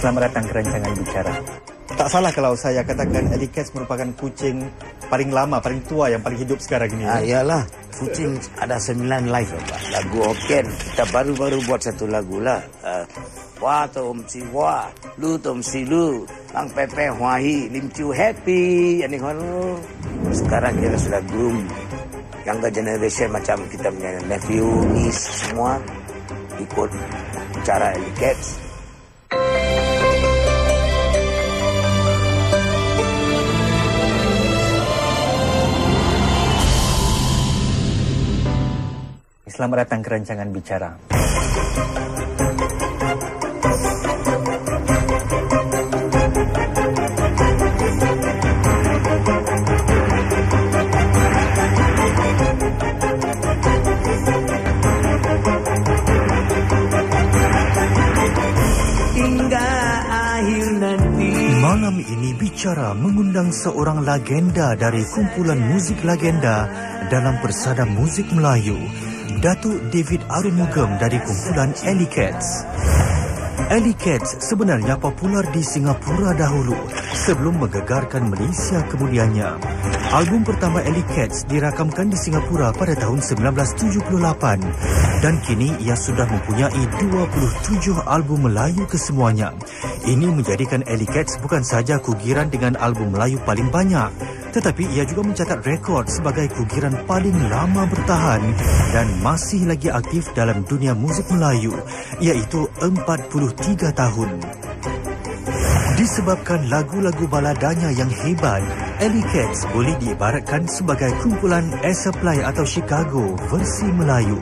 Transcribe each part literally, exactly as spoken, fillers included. Selamat datang ke rancangan Bicara. Tak salah kalau saya katakan Alleycats merupakan kucing paling lama, paling tua yang paling hidup sekarang ini. Ah, iyalah, kucing ada sembilan live. Lagu Oken, kita baru-baru buat satu lagu lah. Uh, Wah tom si wah, lu tom si lu, Ang Pepe Huahi, Lim Ciu Happy, Ani Holo. Sekarang kita sudah groom. Younger generation macam kita punya nephew, niece, semua ikut cara Alleycats. Selamat datang ke rancangan Bicara. Malam ini Bicara mengundang seorang legenda dari kumpulan muzik legenda dalam persada muzik Melayu, Datuk David Arumugam dari kumpulan Alleycats. Alleycats sebenarnya popular di Singapura dahulu sebelum menggegarkan Malaysia kemudiannya. Album pertama Alleycats dirakamkan di Singapura pada tahun seribu sembilan ratus tujuh puluh lapan dan kini ia sudah mempunyai dua puluh tujuh album Melayu kesemuanya. Ini menjadikan Alleycats bukan saja kugiran dengan album Melayu paling banyak, tetapi ia juga mencatat rekod sebagai kugiran paling lama bertahan dan masih lagi aktif dalam dunia muzik Melayu, iaitu empat puluh tiga tahun. Disebabkan lagu-lagu baladanya yang hebat, Alleycats boleh diibaratkan sebagai kumpulan Airsupply atau Chicago versi Melayu.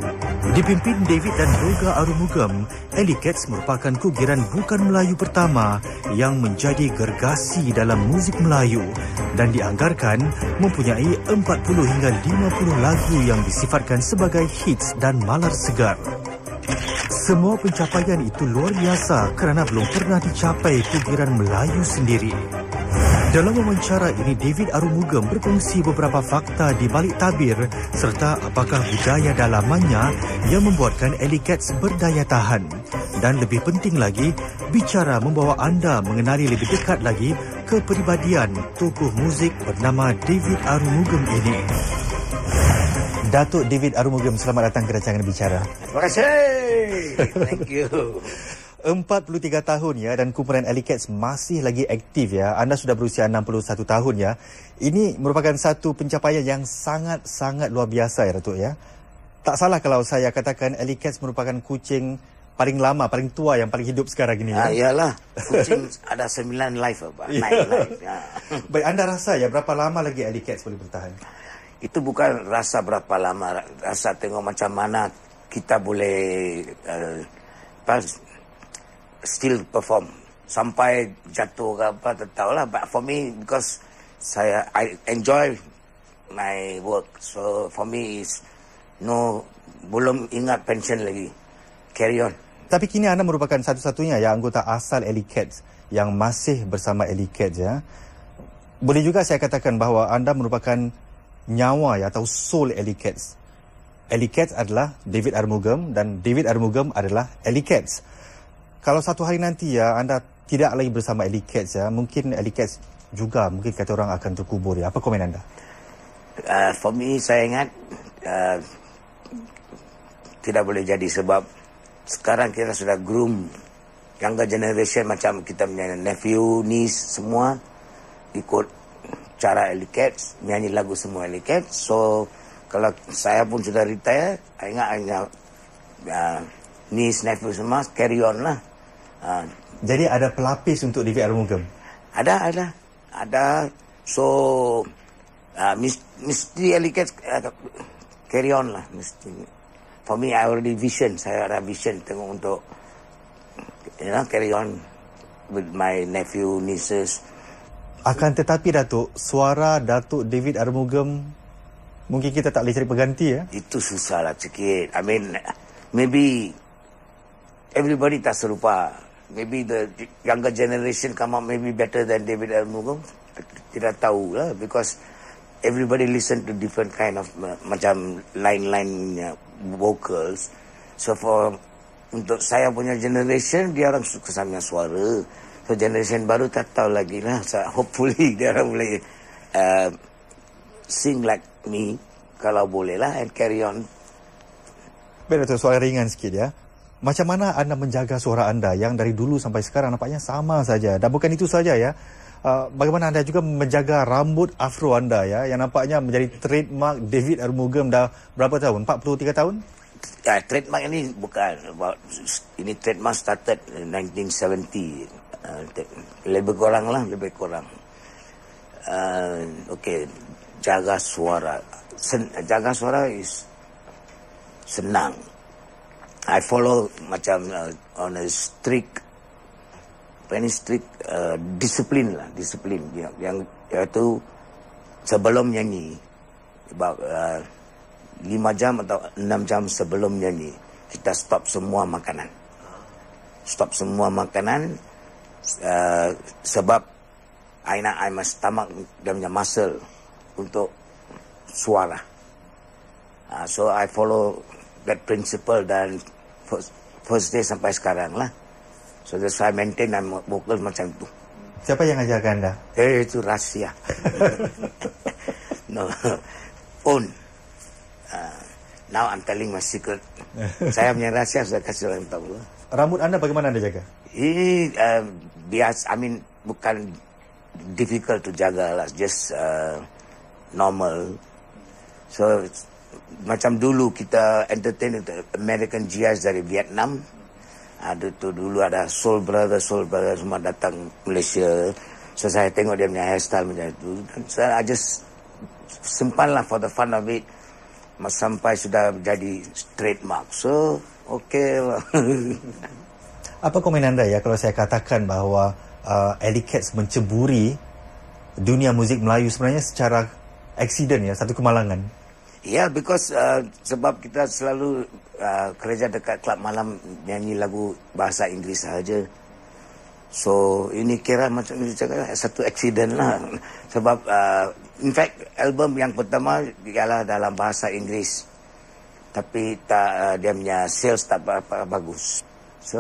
Dipimpin David dan Loga Arumugam, Alleycats merupakan kugiran bukan Melayu pertama yang menjadi gergasi dalam muzik Melayu dan dianggarkan mempunyai empat puluh hingga lima puluh lagu yang disifatkan sebagai hits dan malar segar. Semua pencapaian itu luar biasa kerana belum pernah dicapai kugiran Melayu sendiri. Dalam wawancara ini, David Arumugam berkongsi beberapa fakta di balik tabir serta apakah budaya dalamannya yang membuatkan Alleycats berdaya tahan. Dan lebih penting lagi, Bicara membawa anda mengenali lebih dekat lagi kepribadian tokoh muzik bernama David Arumugam ini. Datuk David Arumugam, selamat datang ke rancangan Bicara. Terima kasih. Thank you. empat puluh tiga tahun ya, dan kumpulan Alleycats masih lagi aktif ya. Anda sudah berusia enam puluh satu tahun ya. Ini merupakan satu pencapaian yang sangat-sangat luar biasa ya, Datuk ya. Tak salah kalau saya katakan Alleycats merupakan kucing paling lama, paling tua yang paling hidup sekarang ini ya. Ah, iyalah, kucing ada sembilan live apa. Nine live. Ya. Baik, anda rasa ya berapa lama lagi Alleycats boleh bertahan? Itu bukan rasa berapa lama, rasa tengok macam mana kita boleh uh, pas still perform sampai jatuh ke apa, tak tahulah. But for me, because saya I enjoy my work, so for me is no, belum ingat pension lagi, carry on. Tapi kini anda merupakan satu-satunya ya anggota asal Alleycats yang masih bersama Alleycats ya. Boleh juga saya katakan bahawa anda merupakan nyawa ya, atau soul Alleycats. Alleycats adalah David Arumugam dan David Arumugam adalah Alleycats. Kalau satu hari nanti ya anda tidak lagi bersama Alleycats ya, mungkin Alleycats juga mungkin kata orang akan terkubur ya. Apa komen anda? Uh, for me, saya ingat uh, tidak boleh jadi sebab sekarang kita sudah groom younger generation macam kita punya nephew, niece, semua ikut cara Alleycats, nyanyi lagu semua Alleycats. So kalau saya pun sudah retire, saya ingat, saya ingat uh, niece, nephew semua carry on lah. Uh, Jadi ada pelapis untuk David Arumugam? Ada, ada. Ada. So, uh, mesti Alleycats uh, carry on lah. Mesti. For me, I already vision. Saya ada vision tengok untuk, you know, carry on with my nephew, nieces. Akan tetapi, Datuk, suara Datuk David Arumugam, mungkin kita tak boleh cari pengganti ya? Itu susah lah sikit. I mean, maybe everybody tak serupa. Maybe the younger generation come up maybe better than David Arumugam. Tidak tahu lah, because everybody listen to different kind of uh, macam line-line uh, vocals. So for untuk saya punya generation, dia orang suka sama suara. So generation baru tak tahu lagi lah. So, hopefully dia orang boleh uh, sing like me kalau boleh lah and carry on. Ben, Datuk, soalan ringan sikit ya. Macam mana anda menjaga suara anda yang dari dulu sampai sekarang nampaknya sama saja. Dan bukan itu saja ya. Uh, bagaimana anda juga menjaga rambut afro anda ya, yang nampaknya menjadi trademark David Arumugam dah berapa tahun? empat puluh tiga tahun? Ya, trademark ini bukan. Ini trademark started in nineteen seventy. Uh, lebih kurang lah, lebih kurang. Uh, Okey, jaga suara. Sen jaga suara is senang. I follow macam uh, on a strict, very strict uh, disiplin lah, disiplin yang, yang iaitu sebelum nyanyi, about uh, lima jam atau enam jam sebelum nyanyi kita stop semua makanan, stop semua makanan. Uh, sebab I nak I must stomach dia punya muscle untuk suara. Uh, so I follow that principle dan first, first day sampai sekarang lah. So that's why I maintain I'm vocal macam tu. Siapa yang ajarkan anda? Eh, itu rahsia. No, own. Uh, now I'm telling my secret. Saya punya rahsia sudah kasih orang tahu. Rambut anda bagaimana anda jaga? Ini uh, biasa, I mean bukan difficult to jaga lah, just uh, normal. So macam dulu kita entertain American G Is dari Vietnam. Ada tu dulu ada Soul Brother, Soul Brother semua datang Malaysia. So saya tengok dia punya hairstyle macam itu. So I just simpan lah for the fun of it. Sampai sudah jadi trademark. So okay lah. Apa komen anda ya kalau saya katakan bahawa uh, Alleycats menceburi dunia muzik Melayu sebenarnya secara accident ya, satu kemalangan? Ya, yeah, because uh, sebab kita selalu uh, kerja dekat klub malam nyanyi lagu bahasa Inggeris sahaja. So ini kira macam dicakap satu accident lah. Sebab uh, in fact album yang pertama ialah dalam bahasa Inggeris. Tapi tak, uh, dia punya sales tak apa-apa bagus. So,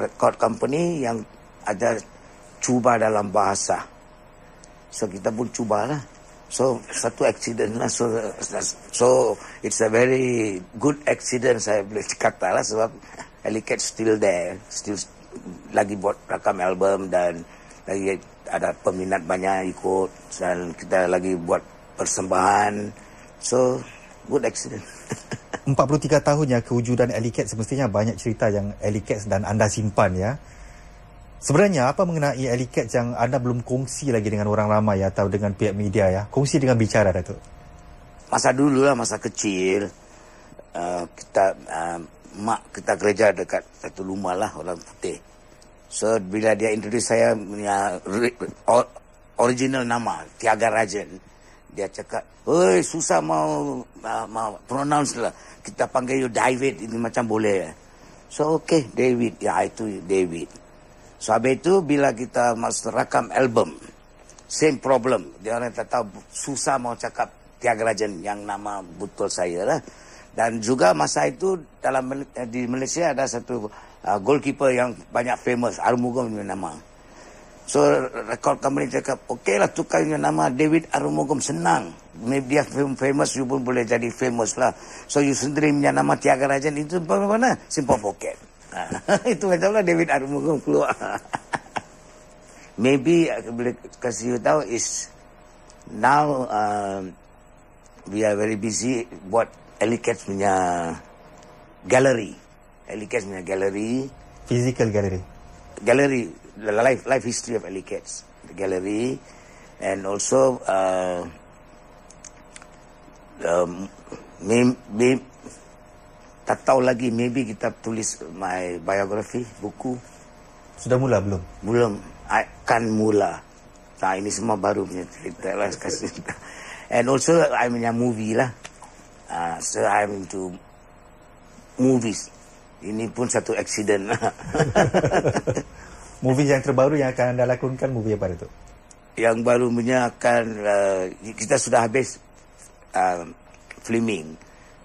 record company yang ada cuba dalam bahasa. So, kita pun cubalah. So, satu accident lah. So, so it's a very good accident saya boleh kata lah. Sebab Alleycats still there. Still lagi buat rakam album dan lagi ada peminat banyak ikut. Dan kita lagi buat persembahan. So, good accident. empat puluh tiga tahun ya kewujudan Alleycats, semestinya banyak cerita yang Alleycats dan anda simpan ya. Sebenarnya apa mengenai Alleycats yang anda belum kongsi lagi dengan orang ramai ya, atau dengan pihak media ya? Kongsi dengan Bicara, Datuk. Masa dulu lah, masa kecil uh, kita uh, mak kita kerja dekat satu rumah lah orang putih. So bila dia introduce saya punya or, original nama Thiagarajan. Dia cakap, "Oi, susah mau uh, mau pronounce lah. Kita panggil you David, ini macam boleh." So okay, David. Ya, itu David. So habis itu bila kita mas rakam album, same problem. Dia orang tak tahu, susah mau cakap Thiagarajan yang nama betul saya lah. Dan juga masa itu dalam di Malaysia ada satu uh, goalkeeper yang banyak famous, Arumugam nama. So, record company cakap, okey lah tukarnya nama David Arumugam, senang. Maybe dia famous, you pun boleh jadi famous lah. So, you sendiri punya nama Thiagarajan itu mana-mana? Simple pocket. Itu macam lah David Arumugam keluar. Maybe, aku boleh kasih you tahu is, now, uh, we are very busy buat Alleycats punya gallery. Alleycats punya gallery. Physical gallery. Gallery. The life, life history of Alleycats, the gallery, and also uh, um, may, may, tak tahu lagi, maybe kita tulis my biography, buku. Sudah mula belum? Belum, akan mula. Nah, ini semua baru punya cerita lah. And also, I punya movie lah. Uh, so, I'm into movies. Ini pun satu accident lah. Movie yang terbaru yang akan anda lakonkan, movie apa itu? Yang baru punya akan, uh, kita sudah habis uh, filming.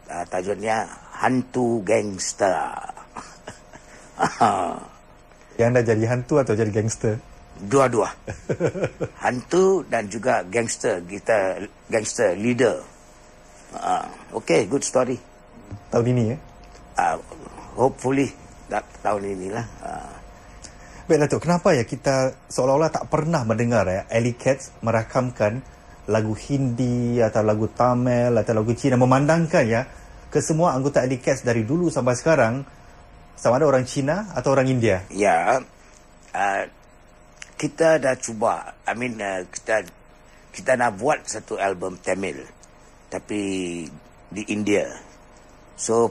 Uh, tajuknya Hantu Gangster. Yang anda jadi hantu atau jadi gangster? Dua-dua. Hantu dan juga gangster, kita gangster leader. Uh, okay, good story. Tahun ini ya? Uh, hopefully that, tahun inilah. Uh. Baik Datuk, kenapa ya kita seolah-olah tak pernah mendengar ya Alleycats merakamkan lagu Hindi atau lagu Tamil atau lagu Cina, memandangkan ya ke semua anggota Alleycats dari dulu sampai sekarang sama ada orang Cina atau orang India? Ya. Uh, kita dah cuba, I mean uh, kita kita nak buat satu album Tamil tapi di India. So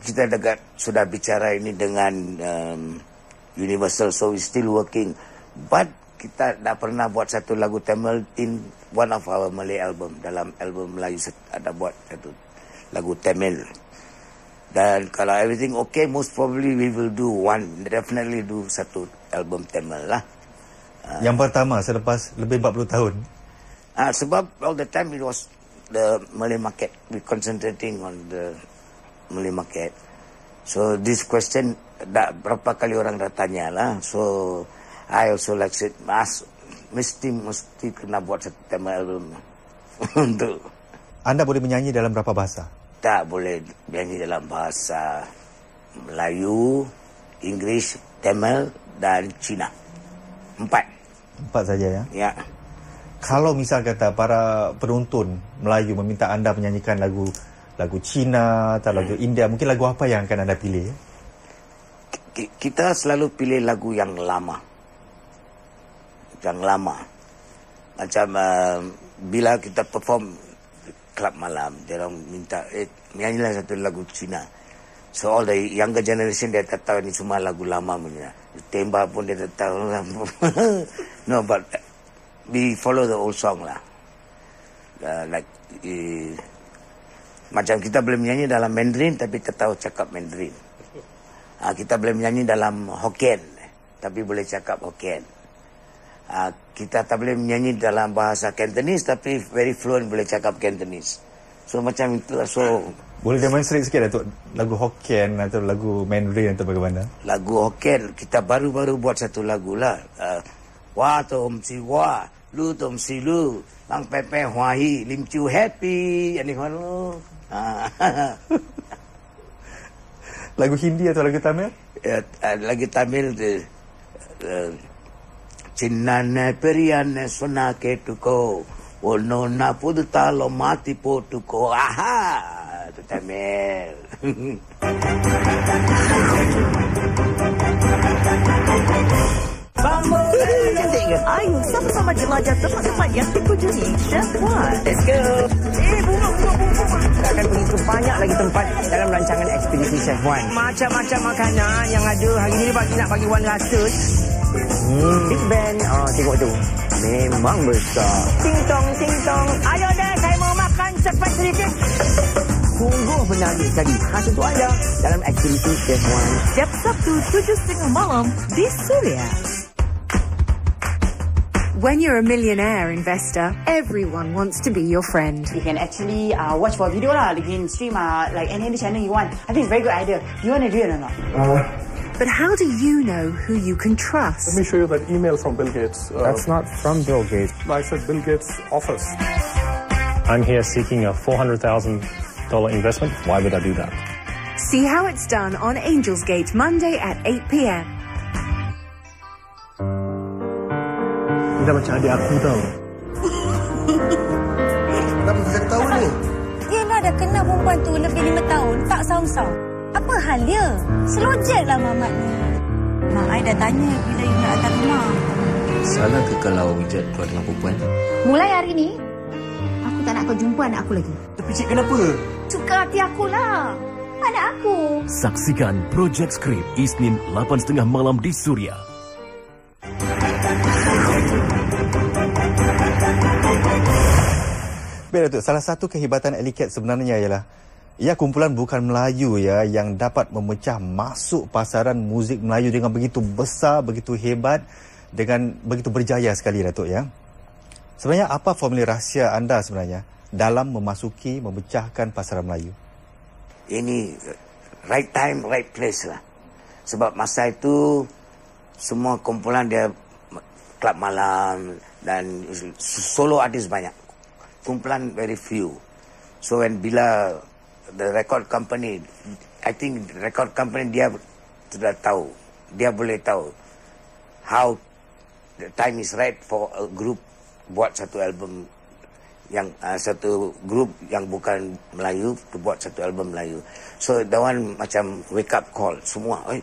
kita dekat sudah bicara ini dengan um, Universal, so we still working. But kita dah pernah buat satu lagu Tamil in one of our Malay album. Dalam album Melayu ada buat satu lagu Tamil. Dan kalau everything okay, most probably we will do one, definitely do satu album Tamil lah. Yang pertama selepas lebih empat puluh tahun. Ah, sebab all the time it was the Malay market. We concentrating on the Malay market. So this question dah berapa kali orang dah tanya lah. So I also like said, mas mesti mesti kena buat satu tema album untuk. Anda boleh menyanyi dalam berapa bahasa? Tak boleh menyanyi dalam bahasa Melayu, Inggeris, Tamil dan Cina. Empat. Empat saja ya? Ya. Kalau misal kata para penonton Melayu meminta anda menyanyikan lagu lagu Cina atau lagu hmm. India, mungkin lagu apa yang akan anda pilih? Kita selalu pilih lagu yang lama. Yang lama. Macam uh, bila kita perform klub malam, dia orang minta, eh, nyanyilah satu lagu Cina. So all the younger generation dia tak tahu ini semua lagu lama punya. Tembak pun dia tak tahu. No, but we follow the old song lah. Uh, like uh, macam kita boleh menyanyi dalam Mandarin tapi tak tahu cakap Mandarin. Uh, kita boleh menyanyi dalam Hokkien tapi boleh cakap Hokkien. Uh, kita tak boleh menyanyi dalam bahasa Cantonese tapi very fluent boleh cakap Cantonese. So macam itu. So boleh demonstrate sikit Datuk, lagu Hokkien atau lagu Mandarin atau bagaimana? Lagu Hokkien, kita baru-baru buat satu lagu lah. Uh, Wah Tom Si Wah, Lu Tom Si Lu, Lang Pepe Hua Hi, Lim Chu Happy. Yang ni kan lu. Lagu Hindi atau lagu Tamil? Ya, uh, lagu Tamil tu. Chinnane Periyane Sona Ketuko, Ono Na Pudutalo Mati Potuko. Aha! Itu Tamil. Cantik ke? Ayo sama-sama jelajah tempat-tempat yang dikunjungi Chef One. Let's go. Eh, bunga, bunga, bunga. Kita akan pergi ke banyak lagi tempat dalam rancangan ekspedisi Chef One. Macam-macam makanan yang ada. Hari ini bagi nak bagi Wan rasa. Hmm, Big Ben. Oh, tengok tu. Memang besar. Ting-tong, ting-tong. Ayo deh, saya mau makan cepat sedikit. Sungguh menarik sekali. Khas untuk anda dalam aktiviti Chef One. Setiap Sabtu tujuh tiga puluh malam di Suria. When you're a millionaire investor, everyone wants to be your friend. You can actually uh, watch for video lah, you can stream uh, like any any channel you want. I think it's a very good idea. You want to do it or not? Uh. But how do you know who you can trust? Let me show you that email from Bill Gates. Uh, That's not from Bill Gates. I said Bill Gates' office. I'm here seeking a four hundred thousand dollars investment. Why would I do that? See how it's done on Angelsgate Monday at eight p m Kita macam adik aku tau. Kenapa kita tahu ni? Dia lah dah kenal perempuan tu lebih lima tahun, tak saung-saung. Apa hal dia? Selojeklah mamat ni. Mak I dah tanya bila you nak datang rumah. Salah ke kalau Wijat keluar dengan perempuan? Mulai hari ni, aku tak nak kau jumpa anak aku lagi. Terpicit kenapa? Suka hati akulah. Anak aku. Saksikan Projek Skrip Isnin lapan tiga puluh malam di Suria. Baik Datuk, salah satu kehebatan Alleycats sebenarnya ialah ia kumpulan bukan Melayu ya yang dapat memecah masuk pasaran muzik Melayu dengan begitu besar, begitu hebat, dengan begitu berjaya sekali Datuk ya. Sebenarnya apa formula rahsia anda sebenarnya dalam memasuki, memecahkan pasaran Melayu? Ini right time, right place lah. Sebab masa itu semua kumpulan dia klub malam dan solo artis banyak. Kumpulan very few. So when bila the record company, I think record company dia sudah tahu, dia boleh tahu how the time is right for a group buat satu album yang uh, satu grup yang bukan Melayu to buat satu album Melayu. So the one macam wake up call semua. Oi,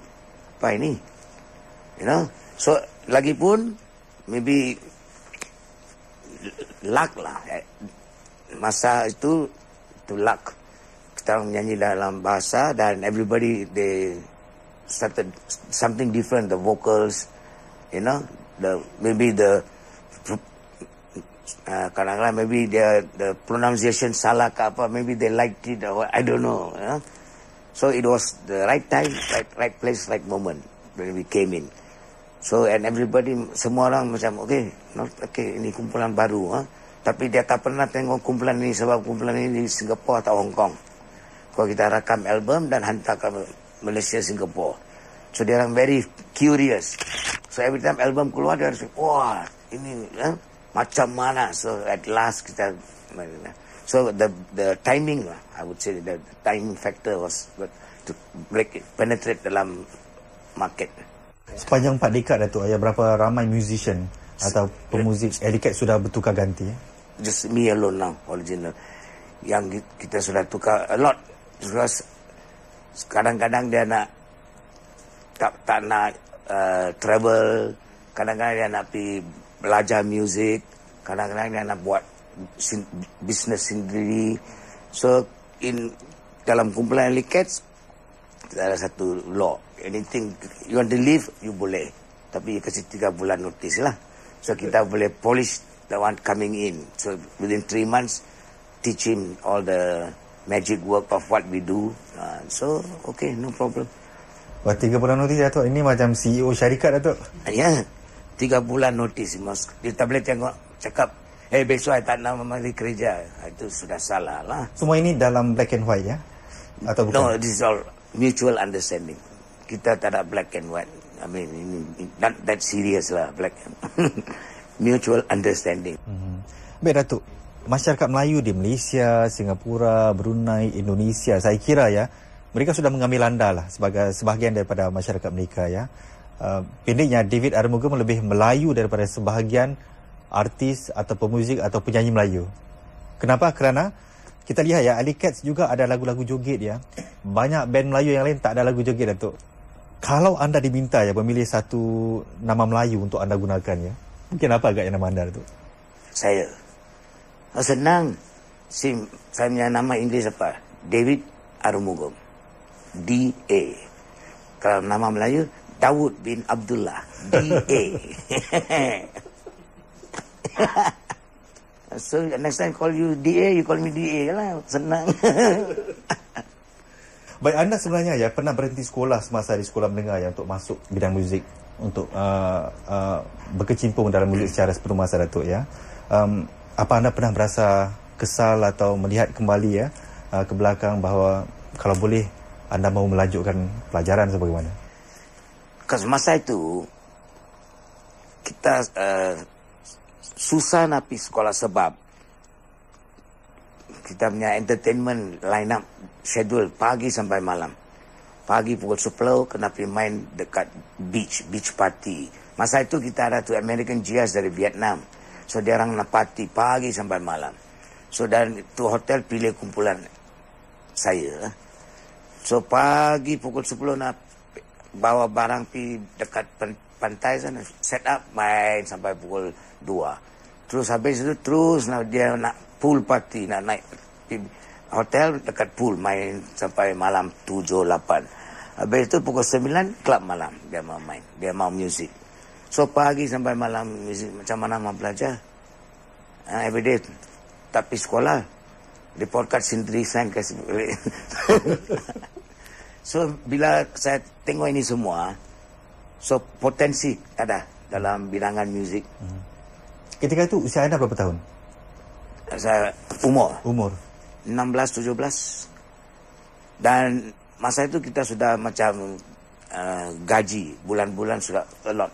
apa ini? You know? So lagipun maybe luck lah. Masa itu to luck. Kita menyanyi dalam bahasa dan everybody they started something different, the vocals, you know, the maybe the uh, kadang-kadang maybe the the pronunciation salah ke apa, maybe they liked it or I don't know, you know? So it was the right time, right right place, right moment when we came in. So and everybody, semua orang macam okay, not okay, ini kumpulan baru, huh? Tapi dia tak pernah tengok kumpulan ini sebab kumpulan ini di Singapura atau Hong Kong. Kalau kita rakam album dan hantar ke Malaysia, Singapura. So, dia orang very curious. So, every time album keluar, dia harus, wah, ini eh, macam mana. So, at last kita, so the the timing lah, I would say the, the timing factor was to break it, penetrate dalam market. Sepanjang empat dekad, Datuk, ada berapa ramai musician atau pemuzik Alleycats sudah bertukar ganti? Just me alone now, original. Yang kita sudah tukar a lot. Terus kadang-kadang dia nak tak, tak nak uh, travel, kadang-kadang dia nak pergi belajar muzik, kadang-kadang dia nak buat sin, bisnes sendiri. So in dalam kumpulan Alleycats ada satu law, anything you want to leave you boleh, tapi kasih tiga bulan notice lah. So kita boleh polish the one coming in. So within three months teach him all the magic work of what we do. Uh, so, okay, no problem. Wah, tiga bulan notis, Datuk. Ini macam C E O syarikat, Datuk. Ya, tiga bulan notis. Dia tak boleh tengok, cakap, eh, hey, besok saya tak nak mari kerja. Itu sudah salah lah. Semua ini dalam black and white, ya? Atau bukan? No, this is all mutual understanding. Kita tak ada black and white. I mean, not that serious lah, black and mutual understanding. Mm-hmm. Baik, Datuk. Masyarakat Melayu di Malaysia, Singapura, Brunei, Indonesia, saya kira ya, mereka sudah mengambil anda lah sebagai sebahagian daripada masyarakat mereka ya. Uh, pendeknya, David Arumugam lebih Melayu daripada sebahagian artis atau pemuzik atau penyanyi Melayu. Kenapa? Kerana kita lihat ya, Alleycats juga ada lagu-lagu joget ya. Banyak band Melayu yang lain tak ada lagu joget, Datuk. Kalau anda diminta ya memilih satu nama Melayu untuk anda gunakan ya, mungkin apa agaknya nama anda, Datuk? Saya. Oh, senang. Sim, saya punya nama Inggeris apa? David Arumugam. D A. Kalau nama Melayu, Daud bin Abdullah. D A. So, next time call you D A, you call me D A lah. Senang. Baik, anda sebenarnya ya pernah berhenti sekolah semasa di sekolah menengah ya untuk masuk bidang muzik, untuk uh, uh, berkecimpung dalam muzik secara sepenuh masa, Datuk ya. Um, Apa anda pernah berasa kesal atau melihat kembali ya ke belakang bahawa kalau boleh anda mahu melanjutkan pelajaran sebagaimana? Kerana masa itu kita uh, susah nak pergi sekolah sebab kita punya entertainment line up schedule pagi sampai malam. Pagi pukul sepuluh kena pergi main dekat beach, beach party. Masa itu kita ada tu American Jazz dari Vietnam. So, dia orang napati pagi sampai malam. So, dan itu hotel pilih kumpulan saya. So, pagi pukul sepuluh nak bawa barang pergi dekat pantai sana. Set up, main sampai pukul dua. Terus habis itu, terus nak, dia nak pool party. Nak naik hotel dekat pool. Main sampai malam tujuh, lapan. Habis itu pukul sembilan, klub malam. Dia mau main. Dia mau music. So pagi sampai malam muzik, macam mana mau belajar? Uh, every day tapi sekolah report card sendiri sign kasi. So bila saya tengok ini semua, so potensi ada dalam bilangan muzik. Ketika itu usia anda berapa tahun? Saya umur umur enam belas tujuh belas, dan masa itu kita sudah macam uh, gaji bulan-bulan sudah a lot.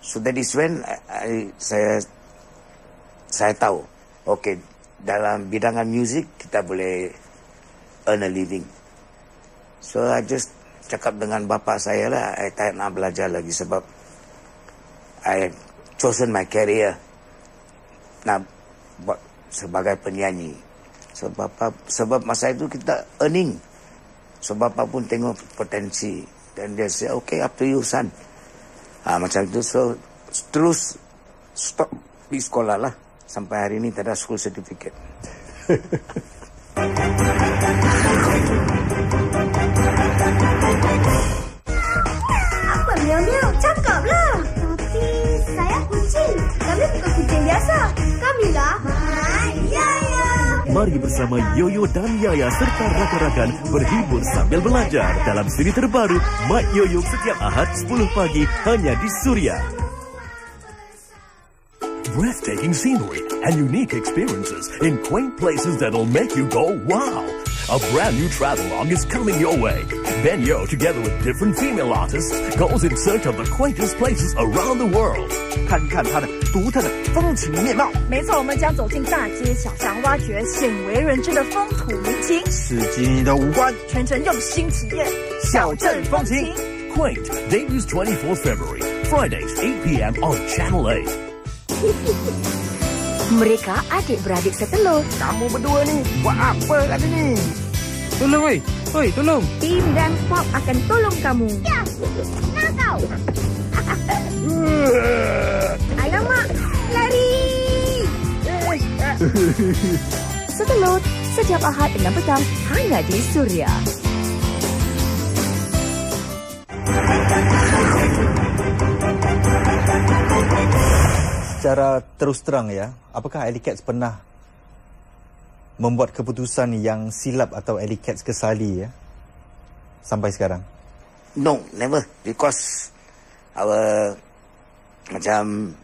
So that is when I, I, saya saya tahu, oke, okay, dalam bidangan music kita boleh earn a living. So I just cakap dengan bapa saya lah, I tak nak belajar lagi sebab I chosen my career nak buat sebagai penyanyi. So bapa, sebab masa itu kita earning. So bapa pun tengok potensi dan dia say, okay, up to you son. Ha, macam itu, so terus stop di sekolah lah. Sampai hari ini tak ada school certificate. Apa Miao-miao? Cakaplah. Tapi saya kucing. Kami bukan kucing biasa. Kami lah Mat Yoyo. Mari bersama Yoyo dan Yaya serta rakan-rakan berhibur sambil belajar dalam siri terbaru Mat Yoyo setiap Ahad sepuluh pagi hanya di Suria. Breathtaking scenery and unique experiences in quaint places that'll make you go, wow! A brand new travelogue is coming your way. Ben Yeo, together with different female artists, goes in search of the quaintest places around the world. 看看它的独特的风情面貌。没错，我们将走进大街小巷，挖掘鲜为人知的风土民情，刺激你的五官，全程用心体验小镇风情。Quaint debuts twenty-fourth February, Fridays eight p m on Channel eight. Mereka adik-beradik setelur. Kamu berdua ni buat apa kat sini? Tolong oi, oi tolong. Tim dan Pop akan tolong kamu. Ya, nak kau. Alamak, lari. Setelur setiap Ahad enam petang hanya di Suria. Secara terus terang ya, apakah Alleycats pernah membuat keputusan yang silap atau Alleycats kesali ya sampai sekarang? No, never. Because our macam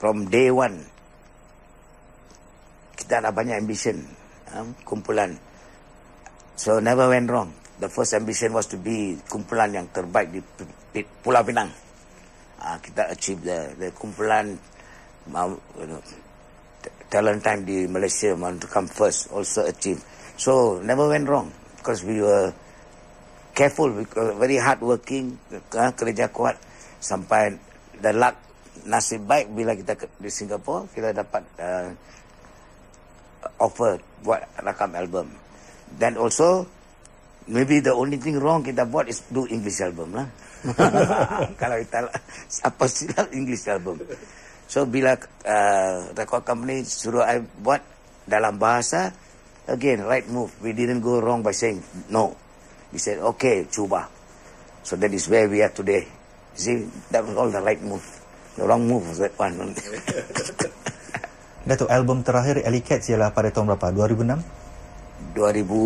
from day one kita ada banyak ambition, um, kumpulan. So never went wrong. The first ambition was to be kumpulan yang terbaik di Pulau Pinang. Uh, kita achieve the, the kumpulan. Mau, you know, talent time di Malaysia, want to come first, also achieve. So never went wrong because we were careful, we were very hard working, kerja kuat sampai the luck, nasib baik bila kita di Singapura kita dapat uh, offer buat rakam album. Then also maybe the only thing wrong kita buat is do English album lah. Kalau kita apa silap English album. So bila uh, record company suruh I buat dalam bahasa, again right move. We didn't go wrong by saying no. We said okay, cuba. So that is where we are today. See, that was all the right move. The wrong move was that one. Datuk, album terakhir Alleycats ialah pada tahun berapa? dua ribu enam? dua ribu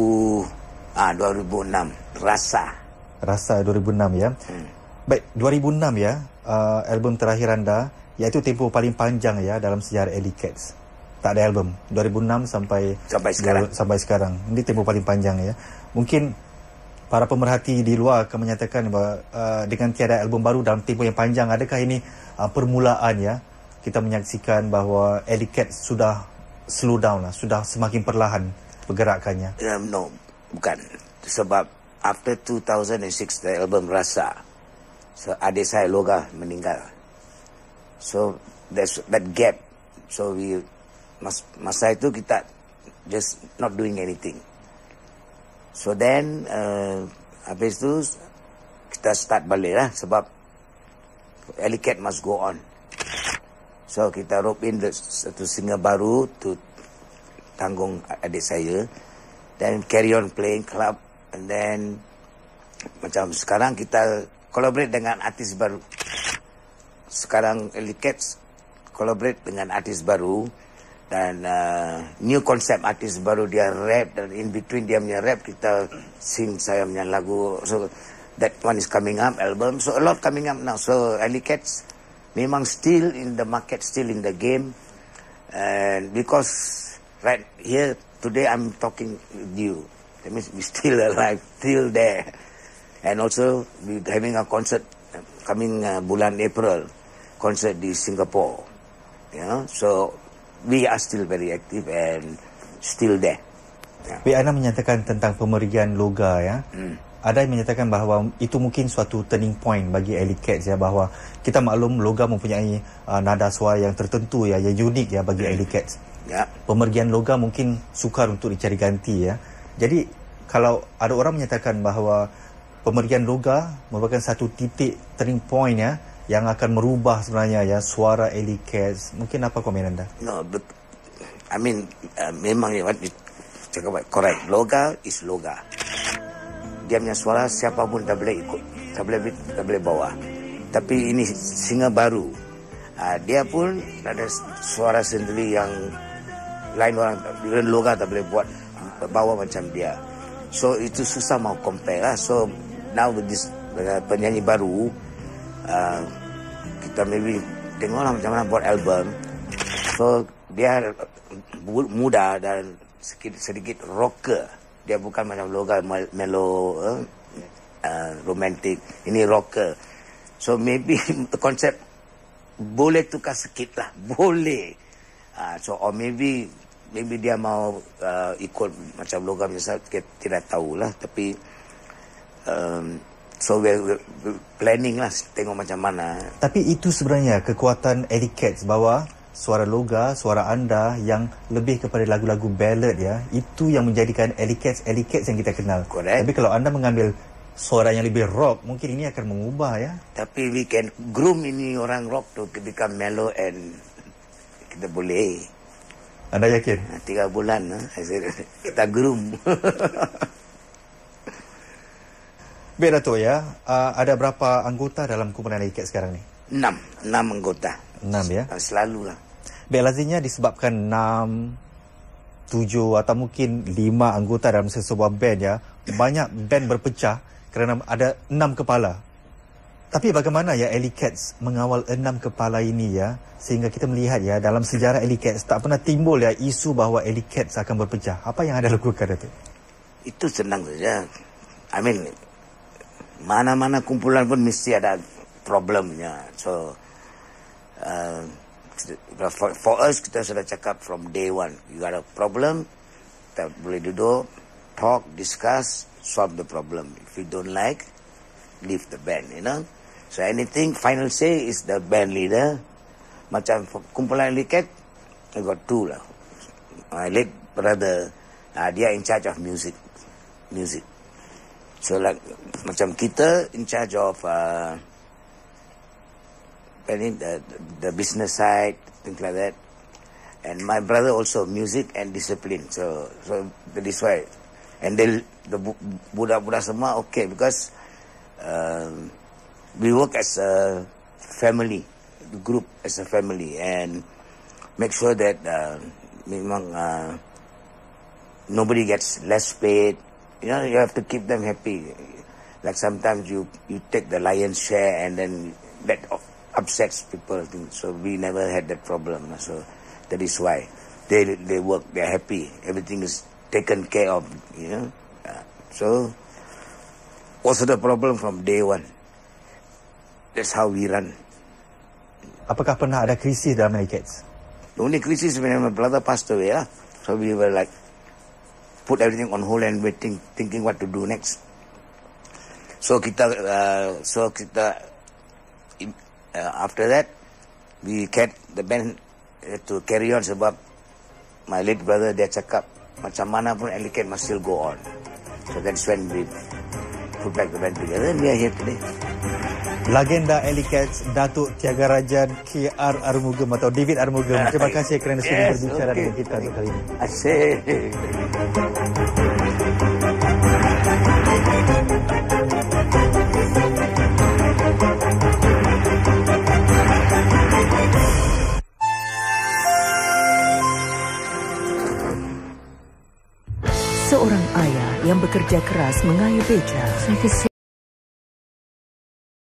ah dua ribu enam. Rasa. Rasa dua ribu enam ya. Hmm. Baik, dua ribu enam ya. Uh, album terakhir anda, iaitu tempoh paling panjang ya dalam sejarah Alleycats. Tak ada album dua ribu enam sampai sampai sekarang. Du, sampai sekarang. Ini tempoh paling panjang ya. Mungkin para pemerhati di luar akan menyatakan bahawa uh, dengan tiada album baru dalam tempoh yang panjang, adakah ini uh, permulaan ya? Kita menyaksikan bahawa Alleycats sudah slow down lah, sudah semakin perlahan pergerakannya. Um, no, bukan. Sebab after two thousand six the album Rasa, so adik saya Loga meninggal. So there's that gap. So we mas, masa itu kita just not doing anything. So then uh, habis itu kita start balik lah sebab Alleycats must go on. So kita rope in the, satu singer baru tu tanggung adik saya. Then carry on playing club. And then macam sekarang kita collaborate dengan artis baru. Sekarang Alleycats collaborate dengan artis baru dan uh, new concept artis baru, dia rap dan in between dia punya rap kita sing saya punya lagu. So that one is coming up album. So a lot coming up now. So Alleycats memang still in the market, still in the game. And because right here today I'm talking with you, that means we still alive, still there. And also we having a concert coming uh, bulan April. concert di Singapore. Yeah, so we are still very active and still there. Yeah. Bicara menyatakan tentang pemerigian Loga ya. Hmm. Ada yang menyatakan bahawa itu mungkin suatu turning point bagi Alleycats ya, bahawa kita maklum Loga mempunyai uh, nada suara yang tertentu ya, yang unik ya bagi Alleycats. Ya. Pemergian Loga mungkin sukar untuk dicari ganti ya. Jadi kalau ada orang menyatakan bahawa pemergian Loga merupakan satu titik turning point ya, yang akan merubah sebenarnya ya suara Alleycats, mungkin apa komen anda? No, but I mean uh, memang ya, cakap correct. Loga is Loga. Dia punya suara siapa pun tak boleh ikut, tak boleh tak boleh bawa. Tapi ini singa baru, uh, dia pun ada suara sendiri yang lain orang. Loga tak boleh buat bawa macam dia. So itu susah mau compare lah. So now with this uh, penyanyi baru, uh, kita maybe tengoklah macam mana buat album. So dia muda dan sedikit, sedikit rocker. Dia bukan macam Loga melo uh, uh, romantic. Ini rocker. So maybe konsep boleh tukar sikit lah. Boleh. Uh, so or maybe maybe dia mau uh, ikut macam Loga misalnya, kita tidak tahulah. Tapi um, so we're, we're planning lah, tengok macam mana. Tapi itu sebenarnya kekuatan Alleycats bahawa suara Loga, suara anda yang lebih kepada lagu-lagu ballad ya, itu yang menjadikan Alleycats Alleycats yang kita kenal. Correct. Tapi kalau anda mengambil suara yang lebih rock, mungkin ini akan mengubah ya. Tapi we can groom ini orang rock tu to become mellow and kita boleh. Anda yakin? Tiga bulan kita groom. Baik Dato' ya, ada berapa anggota dalam kumpulan Alleycats sekarang ni? Enam, enam anggota. Enam ya? Selalulah. Belazinya disebabkan enam, tujuh atau mungkin lima anggota dalam sesebuah band ya. Banyak band berpecah kerana ada enam kepala. Tapi bagaimana ya Alleycats mengawal enam kepala ini ya, sehingga kita melihat ya dalam sejarah Alleycats tak pernah timbul ya isu bahawa Alleycats akan berpecah. Apa yang anda lakukan itu? Itu senang saja. I mean, mana-mana kumpulan pun mesti ada problemnya. So uh, For, for us, kita sudah cakap from day one. You got a problem, kita boleh duduk, talk, discuss, solve the problem. If you don't like, leave the band, you know. So anything, final say is the band leader. Macam kumpulan Alleycats, I got two lah. My late brother, uh, dia in charge of music. Music. So like, macam kita in charge of... Uh, and the, the business side, things like that. And my brother also music and discipline. So, so that is why. And then the budak-budak semua okay because uh, we work as a family, the group as a family, and make sure that uh, memang uh, nobody gets less paid. You know, you have to keep them happy. Like sometimes you you take the lion's share and then that off. Upsets people, so we never had that problem. So that is why they they work, they're happy, everything is taken care of, you know. So also the problem from day one. That's how we run. Apakah pernah ada krisis dalam Alleycats? The only krisis when my brother passed away, yeah? So we were like put everything on hold and waiting, thinking what to do next. So kita, uh, so kita. Uh, after that, we kept the band uh, to carry on sebab my late brother dia cakap macam mana pun Alleycats must still go on. So that's when we put back the band together and we are here today. Legenda Alleycats, Datuk Thiagarajan K R Arumugam atau David Arumugam. Terima kasih kerana yes, sudah berbicara okay. dengan kita untuk kali ini. Asyik. Seorang ayah yang bekerja keras mengayuh beca.